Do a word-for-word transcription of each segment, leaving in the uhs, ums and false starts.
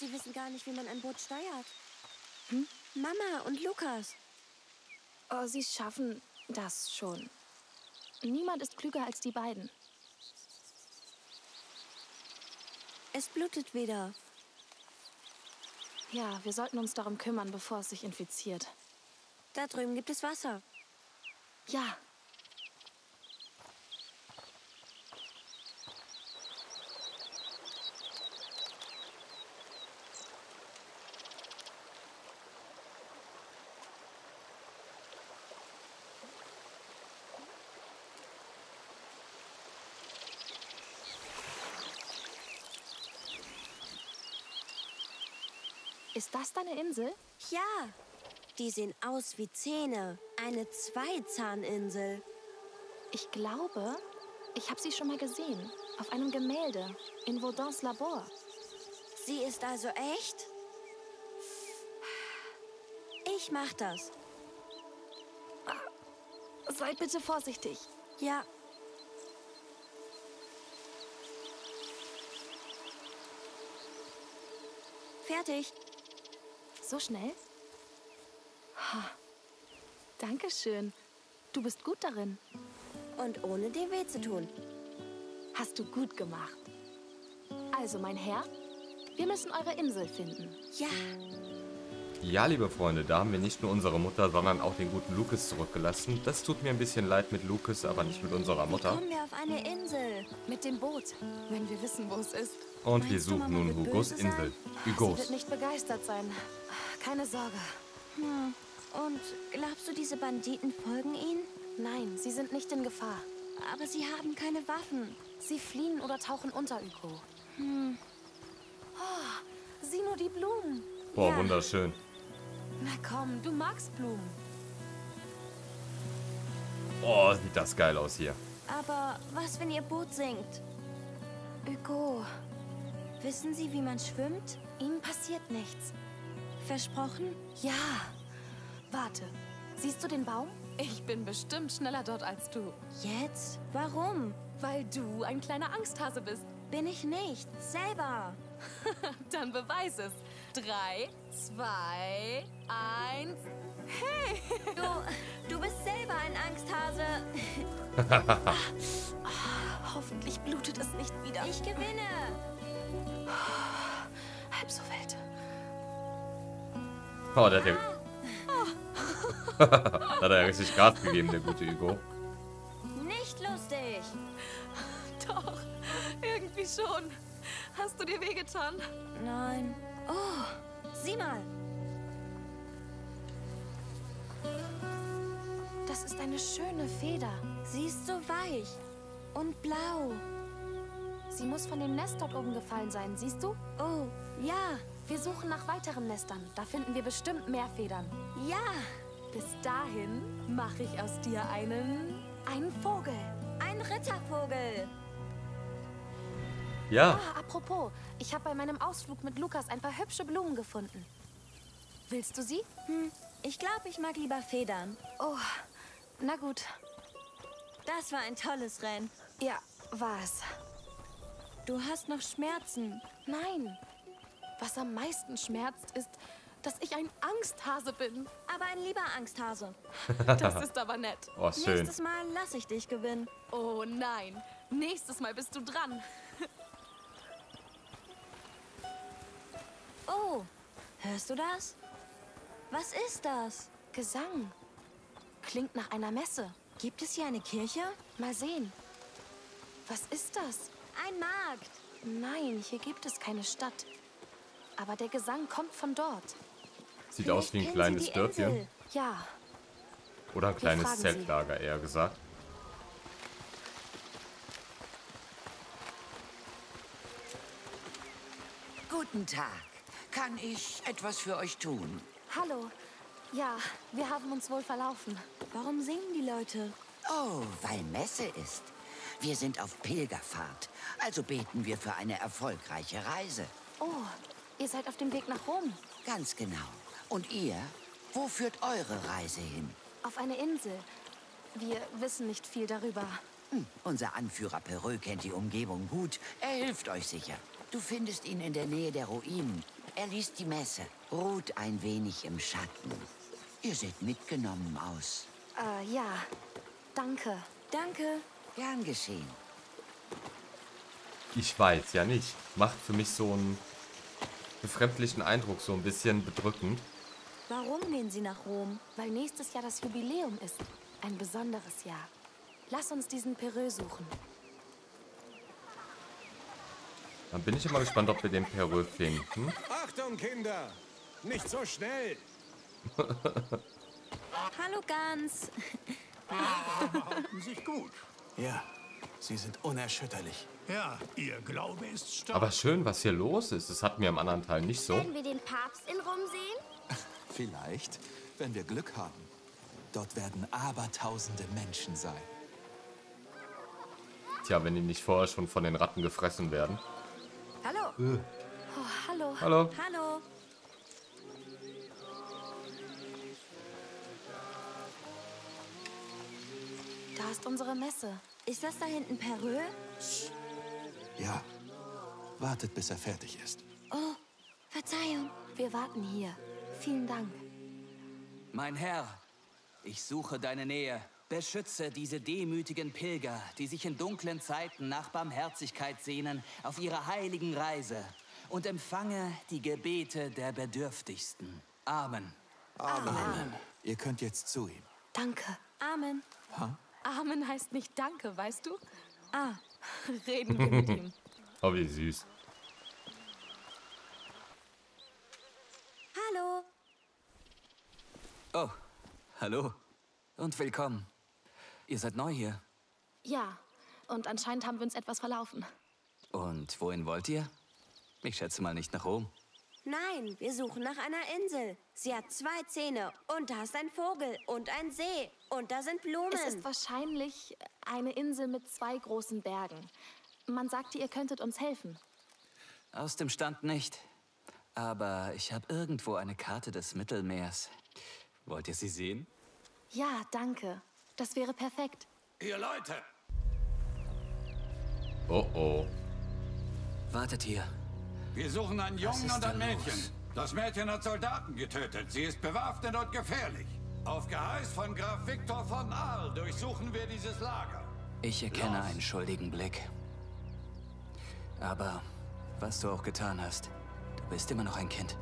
Sie wissen gar nicht, wie man ein Boot steuert. Hm? Mama und Lukas. Oh, sie schaffen das schon. Niemand ist klüger als die beiden. Es blutet wieder. Ja, wir sollten uns darum kümmern, bevor es sich infiziert. Da drüben gibt es Wasser. Ja. Ist das deine Insel? Ja, die sehen aus wie Zähne. Eine Zweizahnninsel. Ich glaube, ich habe sie schon mal gesehen. Auf einem Gemälde, in Vaudons Labor. Sie ist also echt? Ich mach das. Seid bitte vorsichtig. Ja. Fertig. So schnell? Ha. Dankeschön. Du bist gut darin. Und ohne dir weh zu tun. Hast du gut gemacht. Also, mein Herr, wir müssen eure Insel finden. Ja. Ja, liebe Freunde, da haben wir nicht nur unsere Mutter, sondern auch den guten Lucas zurückgelassen. Das tut mir ein bisschen leid mit Lucas, aber nicht mit unserer Mutter. Wie kommen wir auf eine Insel? Mit dem Boot, wenn wir wissen, wo es ist. Und Meinst wir suchen Mama, nun Hugos Insel. Hugos. Sie wird nicht begeistert sein. Keine Sorge. Hm. Und glaubst du, diese Banditen folgen ihnen? Nein, sie sind nicht in Gefahr. Aber sie haben keine Waffen. Sie fliehen oder tauchen unter, Hugo. Hm. Oh, sieh nur die Blumen. Boah, ja. Wunderschön. Na komm, du magst Blumen. Oh, sieht das geil aus hier. Aber was, wenn ihr Boot sinkt? Hugo... Wissen Sie, wie man schwimmt? Ihnen passiert nichts. Versprochen? Ja. Warte. Siehst du den Baum? Ich bin bestimmt schneller dort als du. Jetzt? Warum? Weil du ein kleiner Angsthase bist. Bin ich nicht. Selber. Dann beweis es. Drei, zwei, eins. Hey! Du, du bist selber ein Angsthase. Ah, hoffentlich blutet es nicht wieder. Ich gewinne. Halb so wild. Oh, der hat ja... da hat er ja richtig Gas gegeben, der gute Hugo. Nicht lustig. Doch, irgendwie schon. Hast du dir wehgetan? Nein. Oh, sieh mal. Das ist eine schöne Feder. Sie ist so weich und blau. Sie muss von dem Nest dort oben gefallen sein, siehst du? Oh, ja. Wir suchen nach weiteren Nestern. Da finden wir bestimmt mehr Federn. Ja. Bis dahin mache ich aus dir einen... einen Vogel. Ein Rittervogel. Ja. Ah, apropos. Ich habe bei meinem Ausflug mit Lukas ein paar hübsche Blumen gefunden. Willst du sie? Hm, ich glaube, ich mag lieber Federn. Oh, na gut. Das war ein tolles Rennen. Ja, war's. Du hast noch Schmerzen. Nein. Was am meisten schmerzt, ist, dass ich ein Angsthase bin. Aber ein lieber Angsthase. Das ist aber nett. Oh, schön. Nächstes Mal lasse ich dich gewinnen. Oh nein. Nächstes Mal bist du dran. Oh, hörst du das? Was ist das? Gesang. Klingt nach einer Messe. Gibt es hier eine Kirche? Mal sehen. Was ist das? Ein Markt. Nein, hier gibt es keine Stadt. Aber der Gesang kommt von dort. Sieht Vielleicht aus wie ein kleines Dörfchen. Ja. Oder ein kleines Zeltlager, eher gesagt. Guten Tag. Kann ich etwas für euch tun? Hallo. Ja, wir haben uns wohl verlaufen. Warum singen die Leute? Oh, weil Messe ist. Wir sind auf Pilgerfahrt, also beten wir für eine erfolgreiche Reise. Oh, ihr seid auf dem Weg nach Rom. Ganz genau. Und ihr, wo führt eure Reise hin? Auf eine Insel. Wir wissen nicht viel darüber. Hm, unser Anführer Perrot kennt die Umgebung gut. Er hilft euch sicher. Du findest ihn in der Nähe der Ruinen. Er liest die Messe, ruht ein wenig im Schatten. Ihr seht mitgenommen aus. Äh, ja. Danke. Danke. Gern geschehen. Ich weiß ja nicht. Macht für mich so einen befremdlichen Eindruck, so ein bisschen bedrückend. Warum gehen Sie nach Rom? Weil nächstes Jahr das Jubiläum ist. Ein besonderes Jahr. Lass uns diesen Perrot suchen. Dann bin ich immer gespannt, ob wir den Perrot finden. Achtung, Kinder! Nicht so schnell! Hallo, Gans. Halten sich gut. Ja, sie sind unerschütterlich. Ja, ihr Glaube ist stark. Aber schön, was hier los ist. Das hatten wir im anderen Teil nicht so. Können wir den Papst in Rom sehen? Vielleicht, wenn wir Glück haben. Dort werden abertausende Menschen sein. Tja, wenn die nicht vorher schon von den Ratten gefressen werden. Hallo. Äh. Oh, hallo. Hallo. Hallo. Da ist unsere Messe. Ist das da hinten Perrot? Ja. Wartet, bis er fertig ist. Oh, Verzeihung. Wir warten hier. Vielen Dank. Mein Herr, ich suche deine Nähe. Beschütze diese demütigen Pilger, die sich in dunklen Zeiten nach Barmherzigkeit sehnen, auf ihrer heiligen Reise. Und empfange die Gebete der Bedürftigsten. Amen. Amen. Amen. Ihr könnt jetzt zu ihm. Danke. Amen. Ha? Amen heißt nicht Danke, weißt du? Ah, reden wir mit ihm. Oh, wie süß. Hallo. Oh, hallo und willkommen. Ihr seid neu hier? Ja, und anscheinend haben wir uns etwas verlaufen. Und wohin wollt ihr? Ich schätze mal nicht nach Rom. Nein, wir suchen nach einer Insel. Sie hat zwei Zähne und da ist ein Vogel und ein See und da sind Blumen. Es ist wahrscheinlich eine Insel mit zwei großen Bergen. Man sagte, ihr könntet uns helfen. Aus dem Stand nicht. Aber ich habe irgendwo eine Karte des Mittelmeers. Wollt ihr sie sehen? Ja, danke. Das wäre perfekt. Ihr Leute! Oh oh. Wartet hier. Wir suchen einen Jungen und ein Mädchen. Los? Das Mädchen hat Soldaten getötet. Sie ist bewaffnet und gefährlich. Auf Geheiß von Graf Viktor von Aal durchsuchen wir dieses Lager. Ich erkenne los. Einen schuldigen Blick. Aber was du auch getan hast, du bist immer noch ein Kind.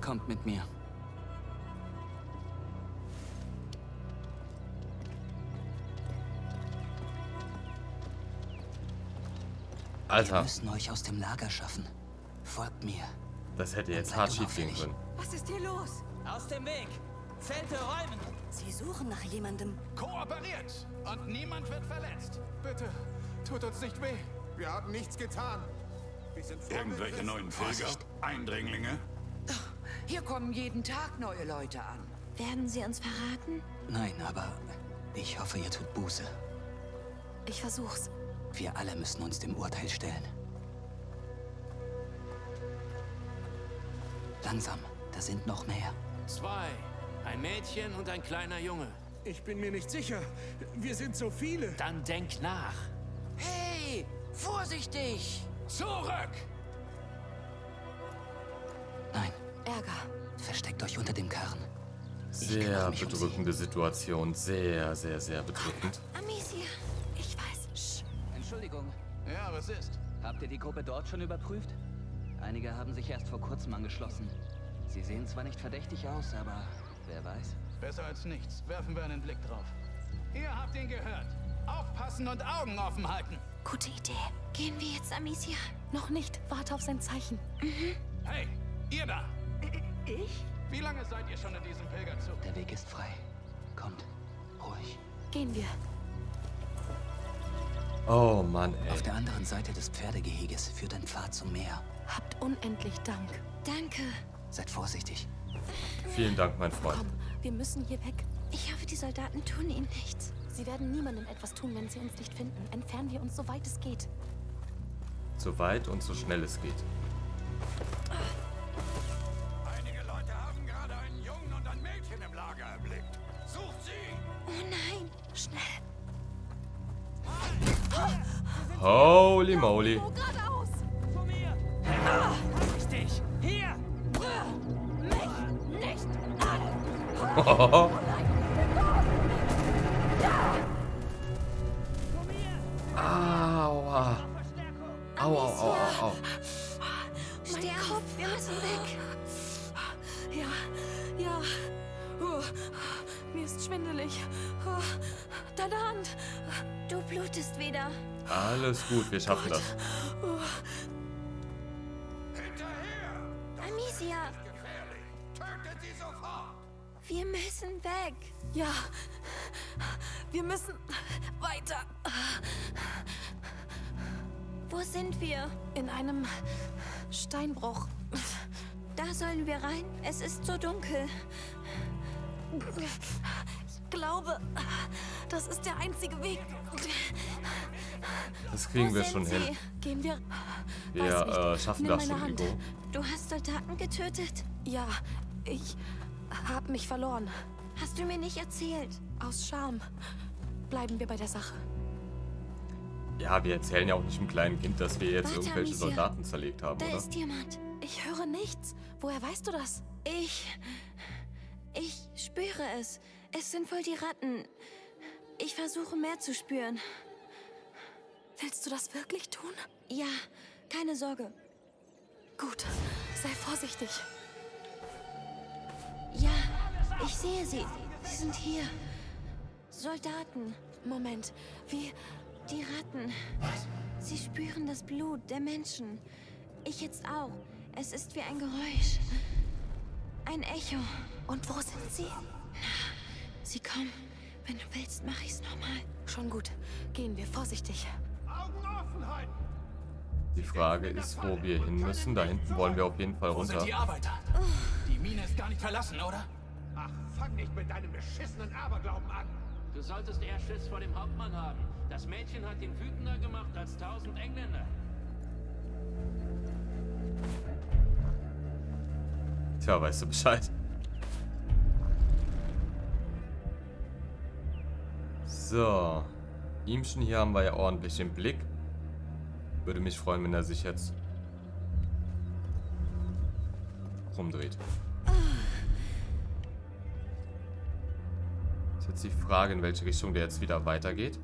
Kommt mit mir. Alter. Wir müssen euch aus dem Lager schaffen. Folgt mir. Das hätte jetzt hart schief gehen können. Was ist hier los? Aus dem Weg! Zelte räumen! Sie suchen nach jemandem. Kooperiert! Und niemand wird verletzt. Bitte, tut uns nicht weh. Wir haben nichts getan. Wir sind irgendwelche neuen Pilger? Eindringlinge? Hier kommen jeden Tag neue Leute an. Werden sie uns verraten? Nein, aber ich hoffe, ihr tut Buße. Ich versuch's. Wir alle müssen uns dem Urteil stellen. Langsam, da sind noch mehr. Zwei. Ein Mädchen und ein kleiner Junge. Ich bin mir nicht sicher. Wir sind so viele. Dann denk nach. Hey, vorsichtig! Zurück! Nein. Ärger. Versteckt euch unter dem Karren. Sehr bedrückende Situation. Sehr, sehr, sehr bedrückend. Amicia. Entschuldigung. Ja, was ist? Habt ihr die Gruppe dort schon überprüft? Einige haben sich erst vor kurzem angeschlossen. Sie sehen zwar nicht verdächtig aus, aber wer weiß. Besser als nichts. Werfen wir einen Blick drauf. Ihr habt ihn gehört. Aufpassen und Augen offen halten. Gute Idee. Gehen wir jetzt, Amicia? Noch nicht. Warte auf sein Zeichen. Mhm. Hey, ihr da! Ich? Wie lange seid ihr schon in diesem Pilgerzug? Der Weg ist frei. Kommt. Ruhig. Gehen wir. Oh Mann, ey. Auf der anderen Seite des Pferdegeheges führt ein Pfad zum Meer. Habt unendlich Dank. Danke. Seid vorsichtig. Vielen Dank, mein Freund. Komm, wir müssen hier weg. Ich hoffe, die Soldaten tun ihnen nichts. Sie werden niemandem etwas tun, wenn sie uns nicht finden. Entfernen wir uns, so weit es geht. So weit und so schnell es geht. Einige Leute haben gerade einen Jungen und ein Mädchen im Lager erblickt. Sucht sie! Oh nein, schnell. Holy moly. Geradeaus! Zu mir! Richtig! Hier! Mich nicht an! Aua! Au, au, au, au, au. Mein Kopf, wir müssen weg. Ja, ja. Oh, mir ist schwindelig. Oh, deine Hand. Du blutest wieder. Alles gut, wir schaffen Gott. Das. Oh. Hinterher! Das Amicia! Ist gefährlich. Tötet sie sofort! Wir müssen weg. Ja, wir müssen weiter. Wo sind wir? In einem Steinbruch. Da sollen wir rein. Es ist so dunkel. Ich glaube, das ist der einzige Weg. Das kriegen Wo wir schon hin. Gehen wir wir äh, schaffen das schon, Hugo. Du hast Soldaten getötet? Ja, ich habe mich verloren. Hast du mir nicht erzählt? Aus Scham. Bleiben wir bei der Sache. Ja, wir erzählen ja auch nicht dem kleinen Kind, dass wir jetzt Warte, irgendwelche Amicia. Soldaten zerlegt haben, da oder? Da ist jemand. Ich höre nichts. Woher weißt du das? Ich... Ich spüre es. Es sind wohl die Ratten. Ich versuche mehr zu spüren. Willst du das wirklich tun? Ja, keine Sorge. Gut, sei vorsichtig. Ja, ich sehe sie. Sie sind hier. Soldaten. Moment, wie... Die Ratten. Sie spüren das Blut der Menschen. Ich jetzt auch. Es ist wie ein Geräusch. Ein Echo. Und wo sind sie? Na, sie kommen. Wenn du willst, mache ich's nochmal. Schon gut. Gehen wir vorsichtig. Augen offen halten. Die Frage ist, wo wir hin müssen. Da hinten wollen wir auf jeden Fall runter. Wo sind die Arbeiter? Oh. Die Mine ist gar nicht verlassen, oder? Ach, fang nicht mit deinem beschissenen Aberglauben an. Du solltest eher Schiss vor dem Hauptmann haben. Das Mädchen hat ihn wütender gemacht als tausend Engländer. Tja, weißt du Bescheid? So. Ihmchen hier haben wir ja ordentlich im Blick. Würde mich freuen, wenn er sich jetzt rumdreht. Jetzt die Frage, in welche Richtung der jetzt wieder weitergeht.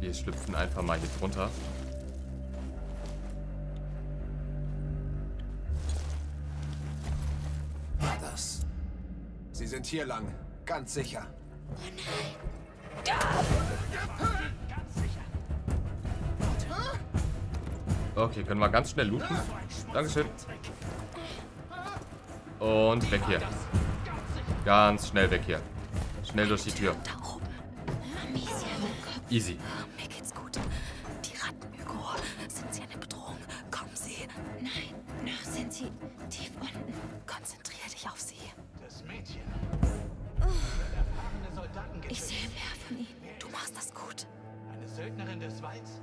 Wir schlüpfen einfach mal hier drunter. War das? Sie sind hier lang, ganz sicher. Oh nein! Da! Ganz sicher. Okay, können wir ganz schnell looten. Dankeschön. Und weg hier. Ganz schnell weg hier. Schnell durch die Tür. Easy. Mir geht's gut. Die Ratten, Hugo. Sind sie eine Bedrohung? Kommen sie. Nein, noch sind sie tief unten. Konzentrier dich auf sie. Das Mädchen. Ich sehe mehr von ihnen. Du machst das gut. Eine Söldnerin des Walds?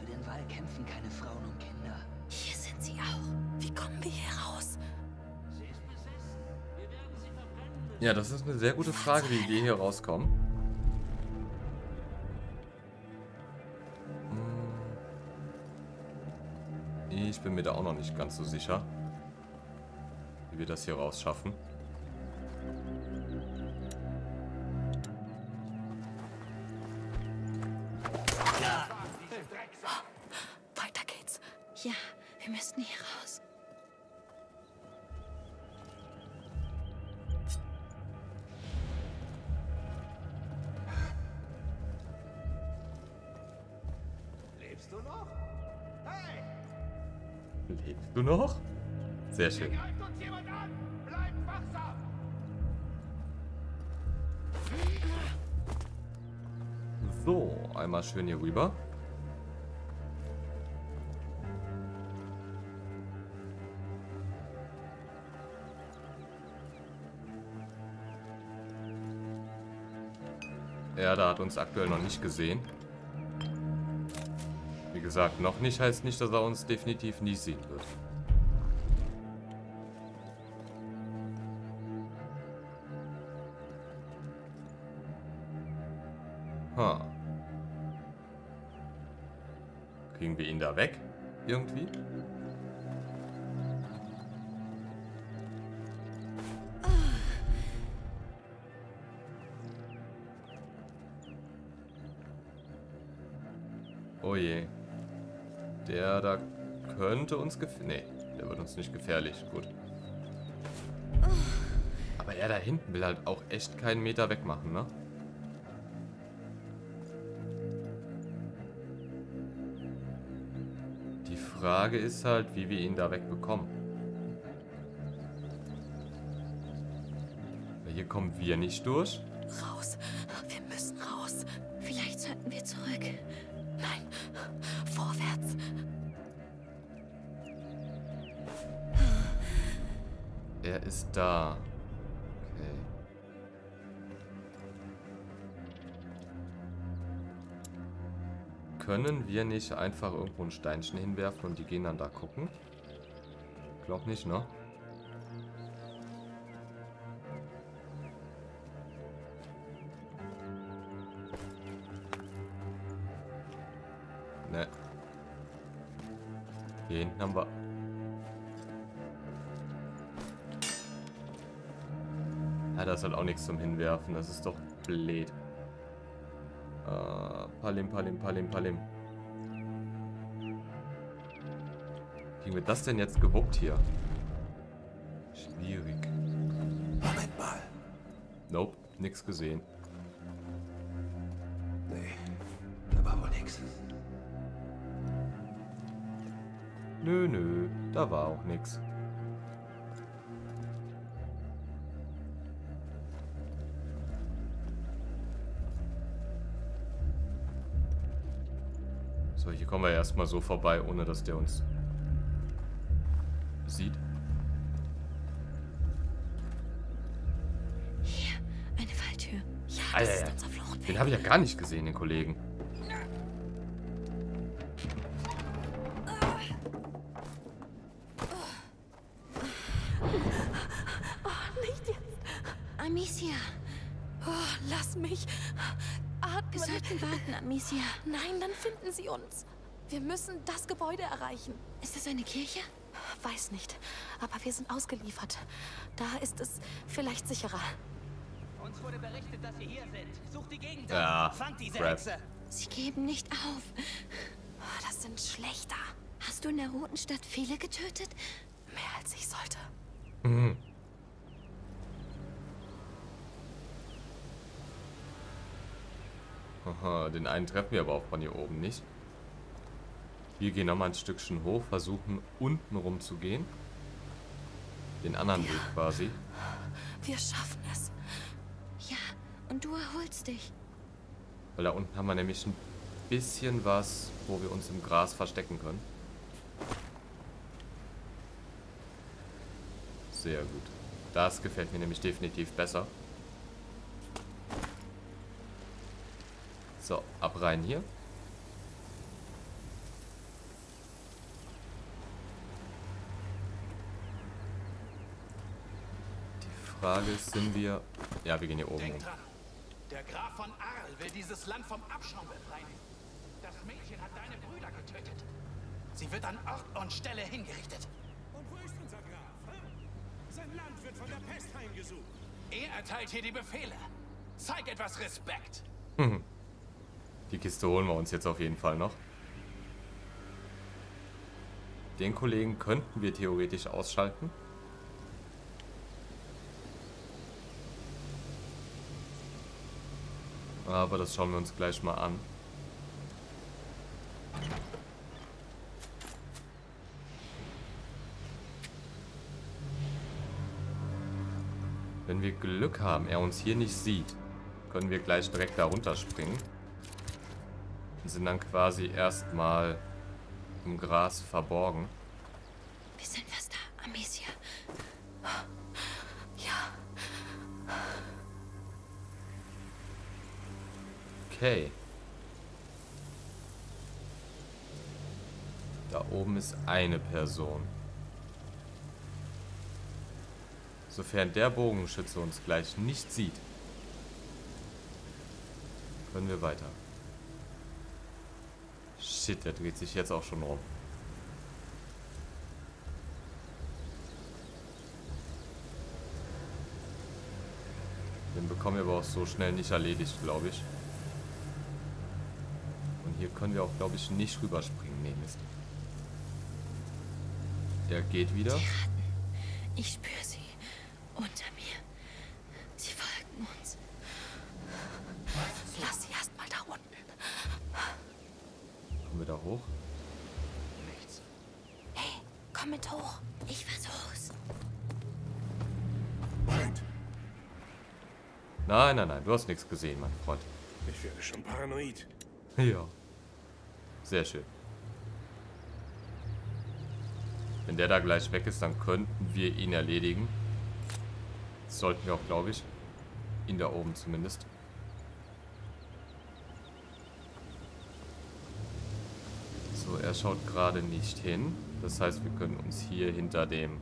Für den Wald kämpfen keine Frauen und Kinder. Hier sind sie auch. Wie kommen wir hier raus? Sie ist besessen. Wir werden sie verbrennen. Ja, das ist eine sehr gute Frage, wie wir hier rauskommen. Ich bin mir da auch noch nicht ganz so sicher, wie wir das hier rausschaffen. Ja, wir müssen hier raus. Lebst du noch? Hey! Lebst du noch? Sehr schön. Hier greift uns jemand an! Bleib wachsam! So, einmal schön hier rüber. Ja, da hat uns aktuell noch nicht gesehen. Wie gesagt, noch nicht heißt nicht, dass er uns definitiv nie sehen wird. Ha. Kriegen wir ihn da weg? Irgendwie? Oh je. Der da könnte uns gefährlich. Nee, der wird uns nicht gefährlich. Gut. Aber er da hinten will halt auch echt keinen Meter wegmachen, ne? Die Frage ist halt, wie wir ihn da wegbekommen. Weil hier kommen wir nicht durch. Raus. Wir müssen raus. Vielleicht sollten wir zurück. Nein. Vorwärts. Er ist da. Können wir nicht einfach irgendwo ein Steinchen hinwerfen und die gehen dann da gucken? Glaub nicht, ne? Ne. Hier hinten haben wir... Ja, da ist halt auch nichts zum Hinwerfen. Das ist doch blöd. Uh, palim, palim, palim, palim. Kriegen wir das denn jetzt gewuppt hier? Schwierig. Moment mal. Nope, nix gesehen. Nee, da war wohl nix. Nö, nö, da war auch nix. So, hier kommen wir erstmal so vorbei, ohne dass der uns sieht. Hier, eine Falltür. Ja, das Alter, ist unser Fluchtweg. Den habe ich ja gar nicht gesehen, den Kollegen. Oh, nicht jetzt. Amicia. Oh, lass mich... Wir sollten warten, Amicia. Nein, dann finden sie uns. Wir müssen das Gebäude erreichen. Ist das eine Kirche? Weiß nicht, aber wir sind ausgeliefert. Da ist es vielleicht sicherer. Uns wurde berichtet, dass ihr hier sind. Sucht die Gegend an. Fangt diese Hexe. Sie geben nicht auf. Das sind Schlechter. Hast du in der Roten Stadt viele getötet? Mehr als ich sollte. Mhm. Aha, den einen treffen wir aber auch von hier oben nicht. Wir gehen nochmal ein Stückchen hoch, versuchen unten rum zu gehen. Den anderen Weg quasi. Wir schaffen es. Ja, und du erholst dich. Weil da unten haben wir nämlich ein bisschen was, wo wir uns im Gras verstecken können. Sehr gut. Das gefällt mir nämlich definitiv besser. So, ab rein hier. Die Frage ist, sind wir... Ja, wir gehen hier oben hin. Der Graf von Aal will dieses Land vom Abschaum befreien. Das Mädchen hat deine Brüder getötet. Sie wird an Ort und Stelle hingerichtet. Und wo ist unser Graf? Hm? Sein Land wird von der Pest heimgesucht. Er erteilt hier die Befehle. Zeig etwas Respekt. Mhm. Die Kiste holen wir uns jetzt auf jeden Fall noch. Den Kollegen könnten wir theoretisch ausschalten. Aber das schauen wir uns gleich mal an. Wenn wir Glück haben, er uns hier nicht sieht, können wir gleich direkt da runterspringen. Sind dann quasi erstmal im Gras verborgen. Wir sind fast da, Amicia. Ja. Okay. Da oben ist eine Person. Sofern der Bogenschütze uns gleich nicht sieht, können wir weiter. Shit, der dreht sich jetzt auch schon rum. Den bekommen wir aber auch so schnell nicht erledigt, glaube ich. Und hier können wir auch, glaube ich, nicht rüberspringen. Nee, Mist. Der geht wieder. Die Ratten. Ich spüre sie. Unter mir. Sie folgen uns. Was? Lass sie erstmal da unten. Kommen wir da hoch? Nichts. Hey, komm mit hoch. Ich versuch's. Moment. Nein, nein, nein. Du hast nichts gesehen, mein Freund. Ich werde schon paranoid. Ja. Sehr schön. Wenn der da gleich weg ist, dann könnten wir ihn erledigen. Das sollten wir auch, glaube ich. Ihn da oben zumindest. So, er schaut gerade nicht hin. Das heißt, wir können uns hier hinter dem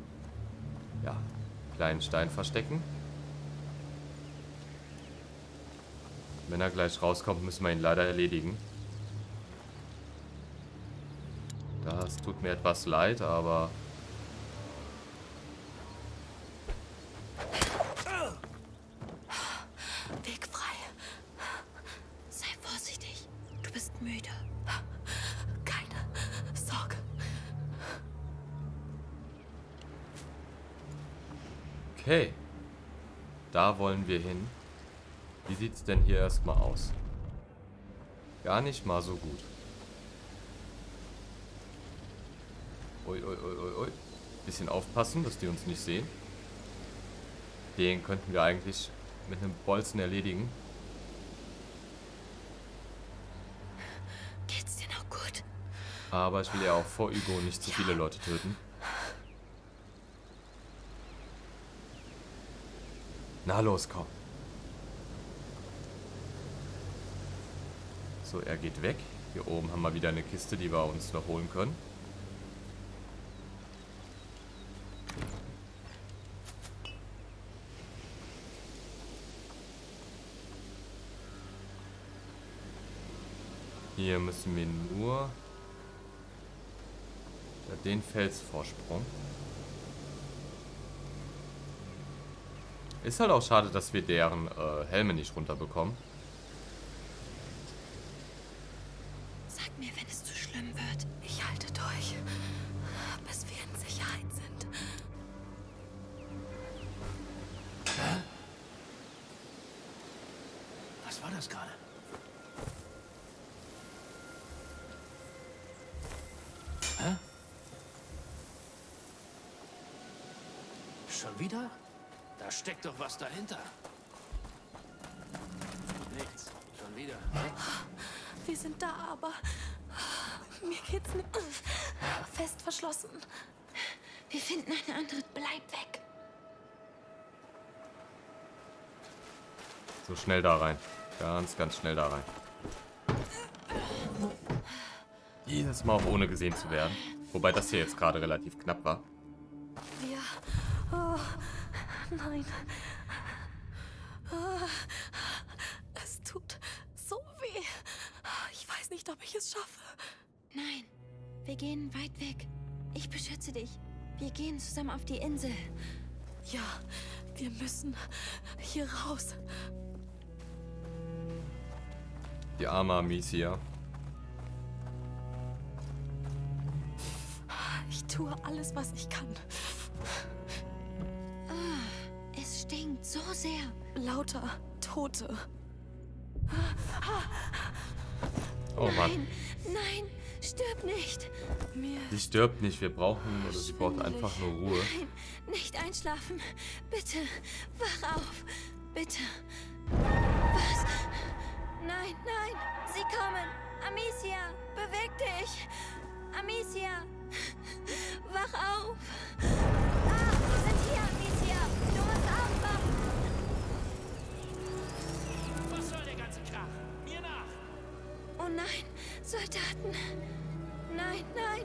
ja, kleinen Stein verstecken. Wenn er gleich rauskommt, müssen wir ihn leider erledigen. Das tut mir etwas leid, aber... Weg frei. Sei vorsichtig. Du bist müde. Keine Sorge. Okay. Da wollen wir hin. Wie sieht's denn hier erstmal aus? Gar nicht mal so gut. Ui, ui, ui, ui. Bisschen aufpassen, dass die uns nicht sehen. Den könnten wir eigentlich mit einem Bolzen erledigen. Geht's dir noch gut? Aber ich will ja auch vor Hugo nicht zu viele Leute töten. Na los, komm. So, er geht weg. Hier oben haben wir wieder eine Kiste, die wir uns noch holen können. Hier müssen wir nur den Felsvorsprung. Ist halt auch schade, dass wir deren äh, Helme nicht runterbekommen. Sag mir, wenn es zu schlimm wird. Ich halte durch, bis wir in Sicherheit sind. Hä? Was war das gerade? Wieder? Da steckt doch was dahinter. Nichts. Schon wieder. Wir sind da, aber mir geht's nicht. Fest verschlossen. Wir finden eine andere. Bleib weg. So schnell da rein. Ganz, ganz schnell da rein. Jedes Mal auch ohne gesehen zu werden. Wobei das hier jetzt gerade relativ knapp war. Wir... Oh, nein. Es tut so weh. Ich weiß nicht, ob ich es schaffe. Nein, wir gehen weit weg. Ich beschütze dich. Wir gehen zusammen auf die Insel. Ja, wir müssen hier raus. Die arme Amicia. Ich tue alles, was ich kann. Stinkt so sehr. Lauter Tote. Oh Mann. Nein, nein, stirb nicht. Mir sie stirbt nicht. Wir brauchen, oder sie braucht einfach nur Ruhe. Nein, nicht einschlafen. Bitte, wach auf. Bitte. Was? Nein, nein, sie kommen. Amicia, beweg dich. Amicia, wach auf. Ah, wir sind hier, Amicia. Du musst auf. Oh nein, Soldaten! Nein, nein!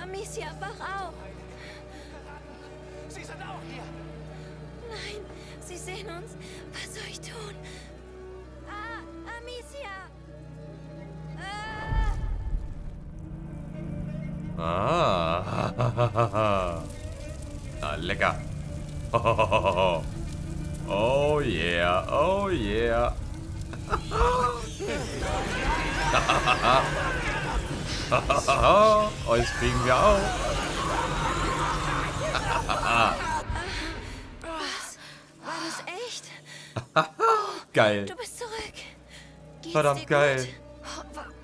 Amicia, wach auf! Sie sind auch hier! Nein, sie sehen uns! Was soll ich tun? Ah, Amicia! Ah, ah lecker. Oh, oh, oh, oh. oh yeah, oh yeah. Euch kriegen wir auch. Geil. Du bist zurück. Geht's Verdammt dir geil. Gut?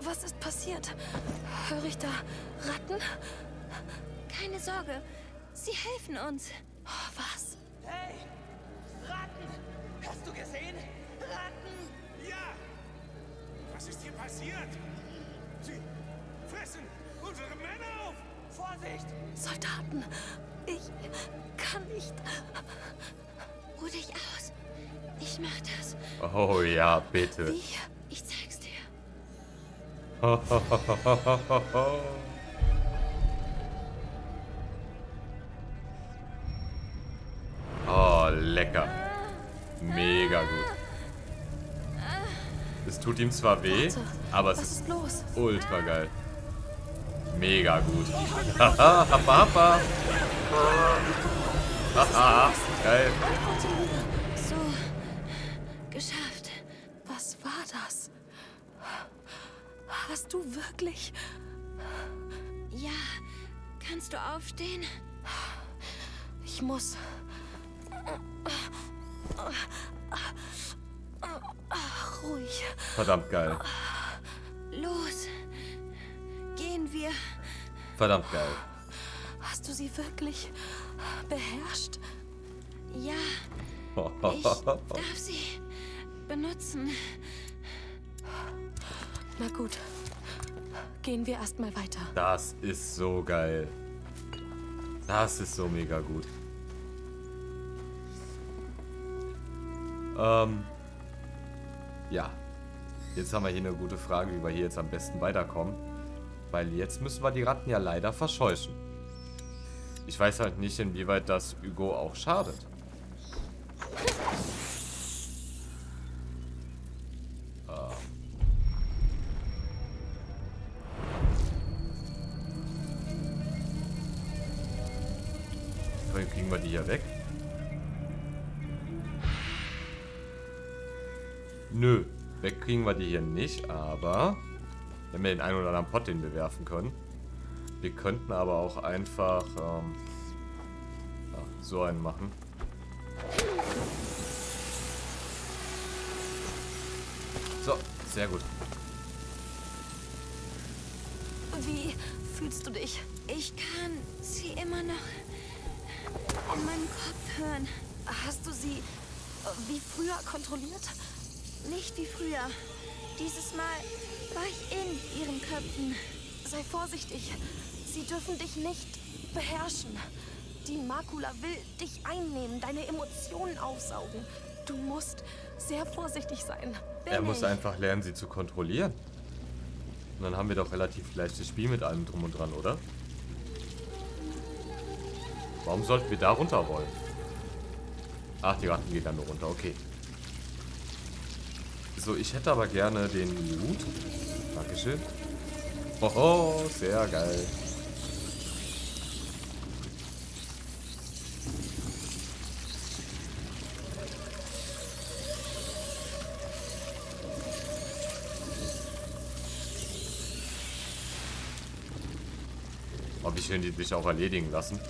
Was ist passiert? Höre ich da Ratten? Keine Sorge. Sie helfen uns. Oh, was? Hey! Ratten! Hast du gesehen? Ratten! Ja! Was ist hier passiert? Sie fressen unsere Männer auf! Vorsicht! Soldaten! Ich kann nicht. Ruh dich aus. Ich mach das. Oh ja, bitte. Wie? Ich zeig's dir. Ho, ho, ho, ho, ho, ho. Oh, lecker. Mega gut. Es tut ihm zwar weh, Warte, aber es ist, ist ultra geil. Mega gut. Haha, happa, happa. Haha, geil. Geschafft. Was war das? Hast du wirklich... Ja. Kannst du aufstehen? Ich muss. Ruhig. Verdammt geil. Los. Gehen wir. Verdammt geil. Hast du sie wirklich beherrscht? Ja. Ich darf sie benutzen. Na gut. Gehen wir erstmal weiter. Das ist so geil. Das ist so mega gut. Ähm. Ja. Jetzt haben wir hier eine gute Frage, wie wir hier jetzt am besten weiterkommen. Weil jetzt müssen wir die Ratten ja leider verscheuchen. Ich weiß halt nicht, inwieweit das Hugo auch schadet. Kriegen wir die hier weg? Nö, weg kriegen wir die hier nicht, aber wir haben ja den einen oder anderen Pott, den wir werfen können. Wir könnten aber auch einfach ähm, ja, so einen machen. So, sehr gut. Wie fühlst du dich? Ich kann sie immer noch in meinem Kopf hören. Hast du sie wie früher kontrolliert? Nicht wie früher. Dieses Mal war ich in ihren Köpfen. Sei vorsichtig. Sie dürfen dich nicht beherrschen. Die Makula will dich einnehmen, deine Emotionen aufsaugen. Du musst sehr vorsichtig sein. Bin er muss ich. einfach lernen, sie zu kontrollieren. Und dann haben wir doch relativ leichtes Spiel mit allem drum und dran, oder? Warum sollten wir da runter wollen? Ach, die Ratten gehen dann nur runter, okay. So, ich hätte aber gerne den Mut. Dankeschön. Hoho, sehr geil. Oh, wie schön die sich auch erledigen lassen.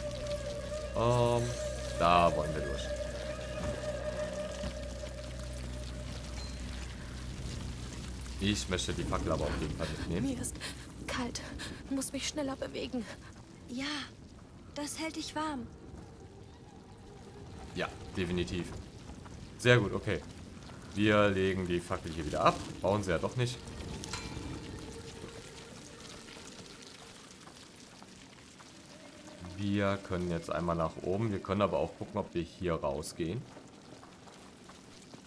Um, da wollen wir durch. Ich möchte die Fackel aber auf jeden Fall mitnehmen. Mir ist kalt. Muss mich schneller bewegen. Ja, das hält dich warm. Ja, definitiv. Sehr gut, okay. Wir legen die Fackel hier wieder ab. Brauchen sie ja doch nicht. Wir können jetzt einmal nach oben. Wir können aber auch gucken, ob wir hier rausgehen.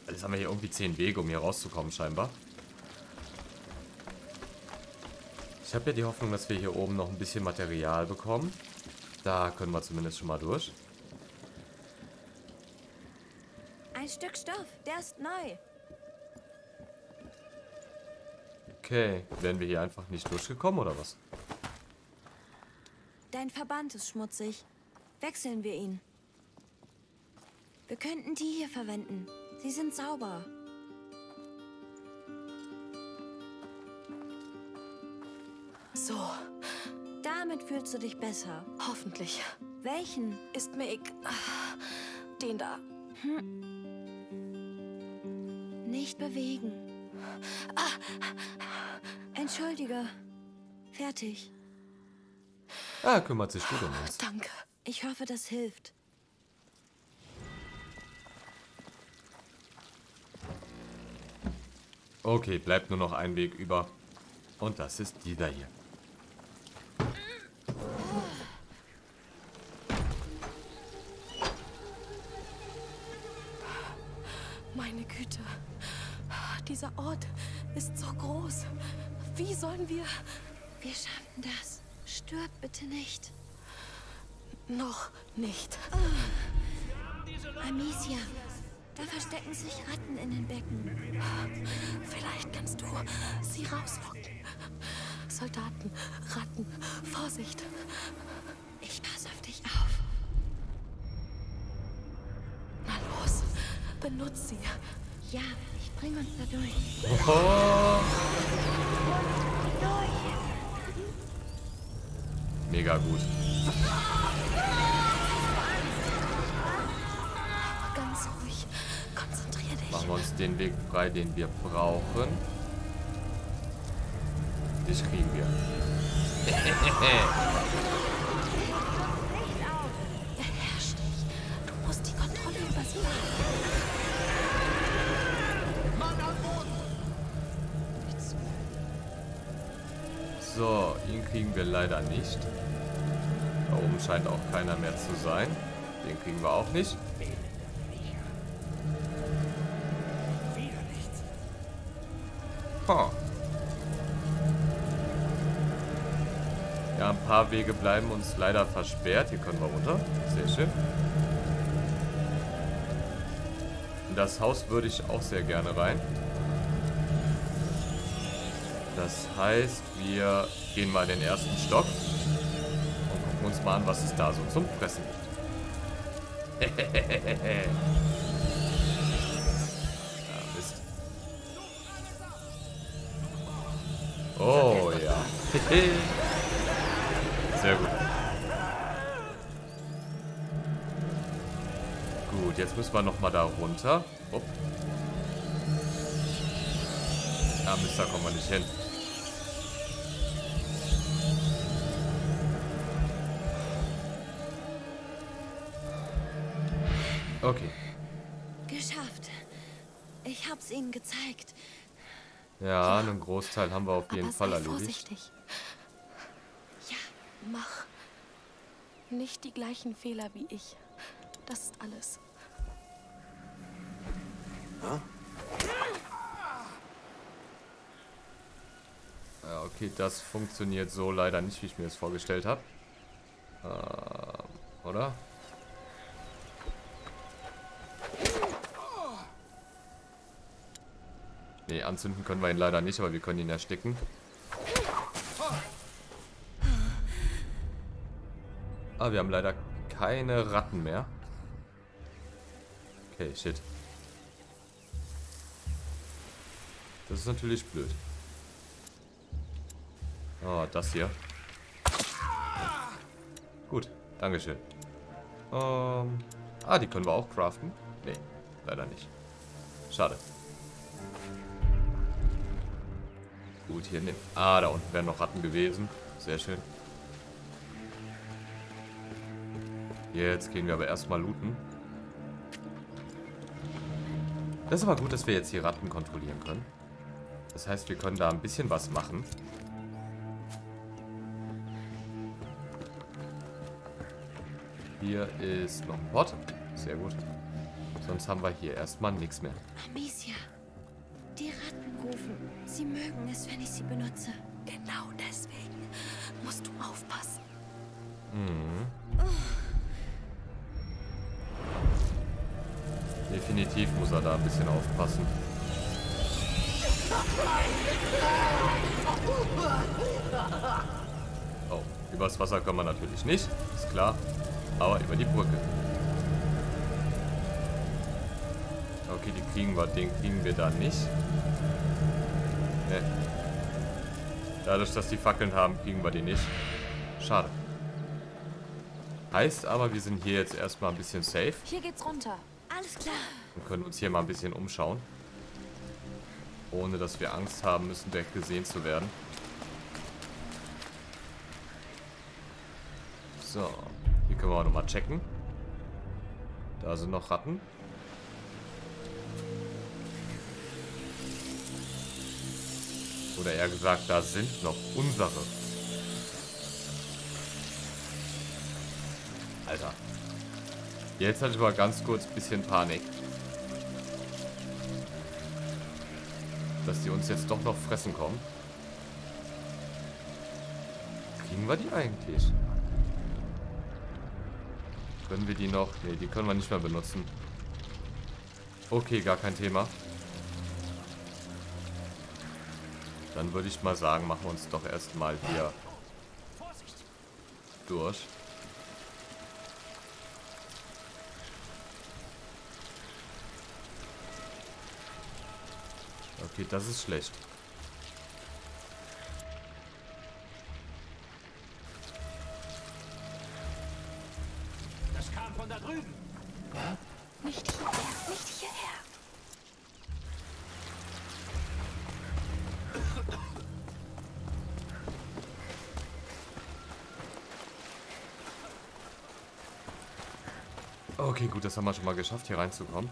Jetzt haben wir hier irgendwie zehn Wege, um hier rauszukommen, scheinbar. Ich habe ja die Hoffnung, dass wir hier oben noch ein bisschen Material bekommen. Da können wir zumindest schon mal durch. Ein Stück Stoff, der ist neu. Okay, wären wir hier einfach nicht durchgekommen, oder was? Sein Verband ist schmutzig. Wechseln wir ihn. Wir könnten die hier verwenden. Sie sind sauber. So. Damit fühlst du dich besser. Hoffentlich. Welchen? Ist mir egal. Den da. Hm. Nicht bewegen. Entschuldige. Fertig. Ah, kümmert sich gut um uns. Danke. Ich hoffe, das hilft. Okay, bleibt nur noch ein Weg über. Und das ist dieser hier. Meine Güte. Dieser Ort ist so groß. Wie sollen wir... Wir schaffen das. Stirb bitte nicht. Noch nicht. Oh. Amicia, da verstecken sich Ratten in den Becken. Vielleicht kannst du sie rauslocken. Soldaten, Ratten, Vorsicht. Ich passe auf dich auf. Na los, benutz sie. Ja, ich bringe uns da durch. Oh. Mega gut. Ganz ruhig. Konzentrier dich. Machen wir uns den Weg frei, den wir brauchen. Dich kriegen wir. Beherrsch dich. Du musst die Kontrolle über sie haben. Mann am Boden. So, ihn kriegen wir leider nicht. Da oben scheint auch keiner mehr zu sein. Den kriegen wir auch nicht. Oh. Ja, ein paar Wege bleiben uns leider versperrt. Hier können wir runter. Sehr schön. In das Haus würde ich auch sehr gerne rein. Das heißt, wir gehen mal in den ersten Stock. Uns mal an, was es da so zum Fressen gibt. Ja, Mist. Oh ja. Sehr gut. Gut, jetzt müssen wir nochmal da runter. Upp. Ja, Mist, da kommen wir nicht hin. Okay. Geschafft. Ich hab's ihnen gezeigt. Ja, einen Großteil haben wir auf jeden Fall erledigt. Vorsichtig. Ja, mach nicht die gleichen Fehler wie ich. Das ist alles. Ja, okay, das funktioniert so leider nicht, wie ich mir das vorgestellt habe. Ähm, oder? Nee, anzünden können wir ihn leider nicht, aber wir können ihn ersticken. Ah, wir haben leider keine Ratten mehr. Okay, shit. Das ist natürlich blöd. Oh, das hier. Gut, dankeschön. Ähm, ah, die können wir auch craften? Nee, leider nicht. Schade. Gut, hier nehmen. Ah, da unten wären noch Ratten gewesen. Sehr schön. Jetzt gehen wir aber erstmal looten. Das ist aber gut, dass wir jetzt hier Ratten kontrollieren können. Das heißt, wir können da ein bisschen was machen. Hier ist noch ein Pot. Sehr gut. Sonst haben wir hier erstmal nichts mehr. Amicia, die Ratten rufen. Sie mögen es, wenn ich sie benutze. Genau deswegen musst du aufpassen. Mhm. Oh. Definitiv muss er da ein bisschen aufpassen. Oh, Übers Wasser kann man natürlich nicht, ist klar. Aber über die Brücke. Okay, die kriegen wir, den kriegen wir da nicht. Ne. Dadurch, dass die Fackeln haben, kriegen wir den nicht. Schade. Heißt aber, wir sind hier jetzt erstmal ein bisschen safe. Hier geht's runter. Alles klar. Und können uns hier mal ein bisschen umschauen. Ohne, dass wir Angst haben müssen, weggesehen zu werden. So. Hier können wir auch nochmal checken. Da sind noch Ratten. Oder eher gesagt, da sind noch unsere. Alter. Jetzt hatte ich mal ganz kurz ein bisschen Panik. Dass die uns jetzt doch noch fressen kommen. Kriegen wir die eigentlich? Können wir die noch? Ne, die können wir nicht mehr benutzen. Okay, gar kein Thema. Dann würde ich mal sagen, machen wir uns doch erstmal hier durch. Okay, das ist schlecht. Das kam von da drüben. Nicht hierher, nicht hierher. Okay, gut, das haben wir schon mal geschafft, hier reinzukommen.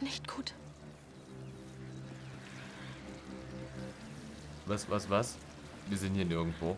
Nicht gut. Was, was, was? Wir sind hier nirgendwo.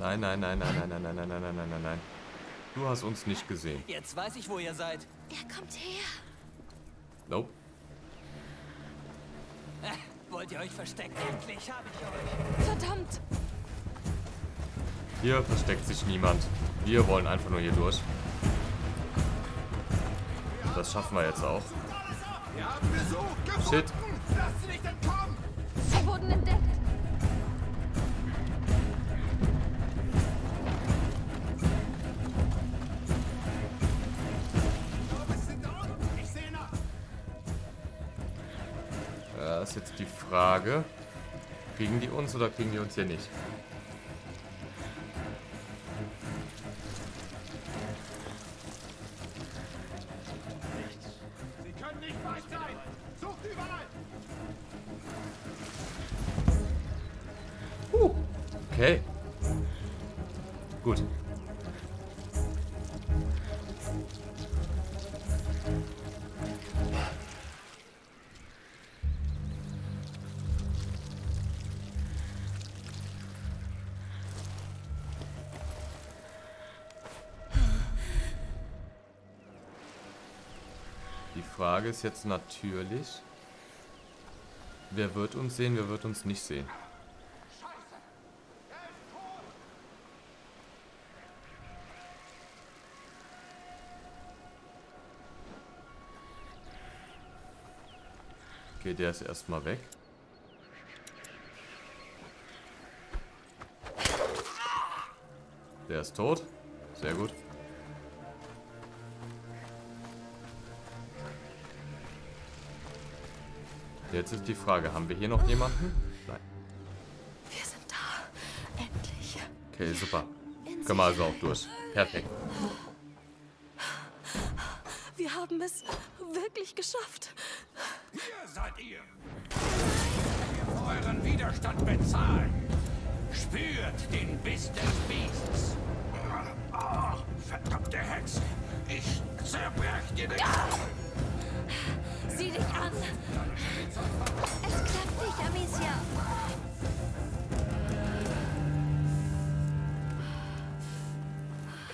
Nein, nein, nein, nein, nein, nein, nein, nein, nein, nein, nein, nein. Du hast uns nicht gesehen. Jetzt weiß ich, wo ihr seid. Er kommt her. Nope. Wollt ihr euch verstecken? Endlich habe ich euch. Verdammt. Hier versteckt sich niemand. Wir wollen einfach nur hier durch. Und das schaffen wir jetzt auch. Shit. Sie wurden entdeckt. Das ist jetzt die Frage, kriegen die uns oder kriegen die uns hier nicht? Sie können nicht weit sein. Sucht überall. Uh, okay. Gut. Die Frage ist jetzt natürlich, wer wird uns sehen, wer wird uns nicht sehen. Okay, der ist erstmal weg. Der ist tot. Sehr gut. Jetzt ist die Frage, haben wir hier noch jemanden? Nein. Wir sind da. Endlich. Okay, super. Können wir also auch durch. Perfekt. Wir haben es wirklich geschafft. Hier seid ihr. Wir euren Widerstand bezahlen. Spürt den Biss des Biests. Oh, verdammte Hexe. Ich zerbrech dir den Kopf. Sieh dich an! Es klappt nicht, Amicia!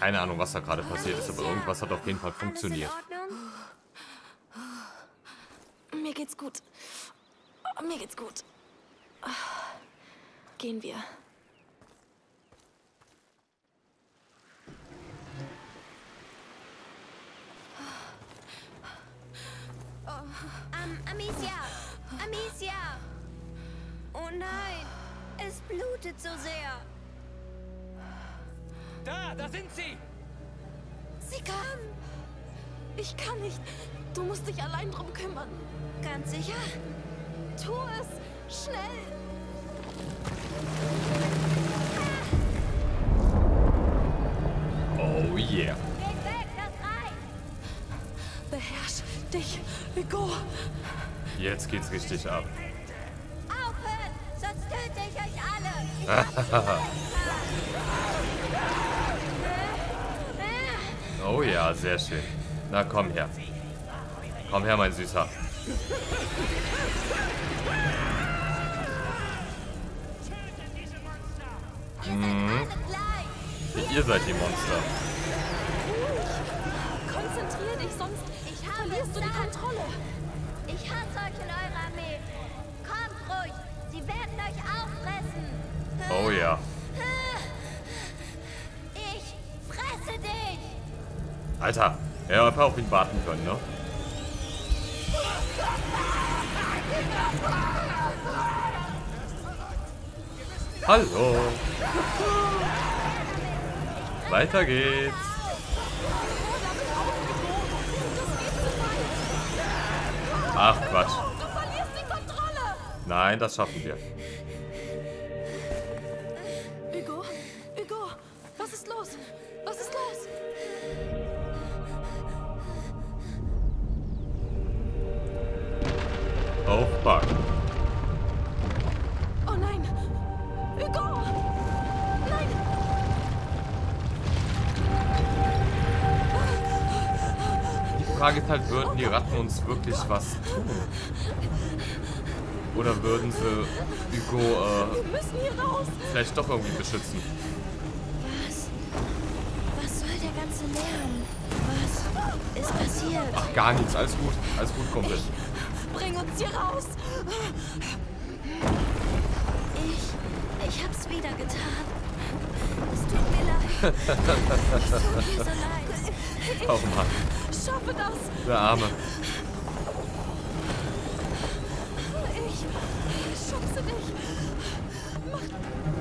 keine Ahnung, was da gerade passiert ist, aber irgendwas hat auf jeden Fall funktioniert. Mir geht's gut. Mir geht's gut. Gehen wir. Um, Amicia! Amicia! Oh nein! Es blutet so sehr. Da, da sind sie! Sie kam! Ich kann nicht. Du musst dich allein drum kümmern. Ganz sicher? Tu es! Schnell! Oh yeah! Geht weg, das reicht! Beherrsch dich, Hugo! Jetzt geht's richtig ab. Aufhören! Sonst töte ich euch alle! Ich oh ja, sehr schön. Na komm her. Komm her, mein Süßer. Hm. Ihr seid die Monster. Konzentrier dich, sonst verlierst du die Kontrolle. Ich hasse euch in eurer Armee. Kommt ruhig, sie werden euch auffressen. Oh ja. Ich fresse dich. Alter, er hätte auf ihn warten können, ne? Hallo. Weiter geht's. Ach Quatsch. Du verlierst die Kontrolle. Nein, das schaffen wir. Hugo, Hugo, was ist los? Was ist los? Oh fuck. Oh nein. Hugo. Nein. Die Frage ist halt, würden die Ratten uns wirklich was tun? Oder würden sie Hugo äh, wir müssen hier raus. Vielleicht doch irgendwie beschützen? Was? Was soll der ganze Lärm? Was ist passiert? Ach, gar nichts. Alles gut. Alles gut, Kumpel. Bring uns hier raus! Ich... Ich hab's wieder getan. Es tut mir leid. Es tut mir so leid. Ich oh Mann. Schaffe das! Der Arme. Ich... Ich schubse dich. Mach...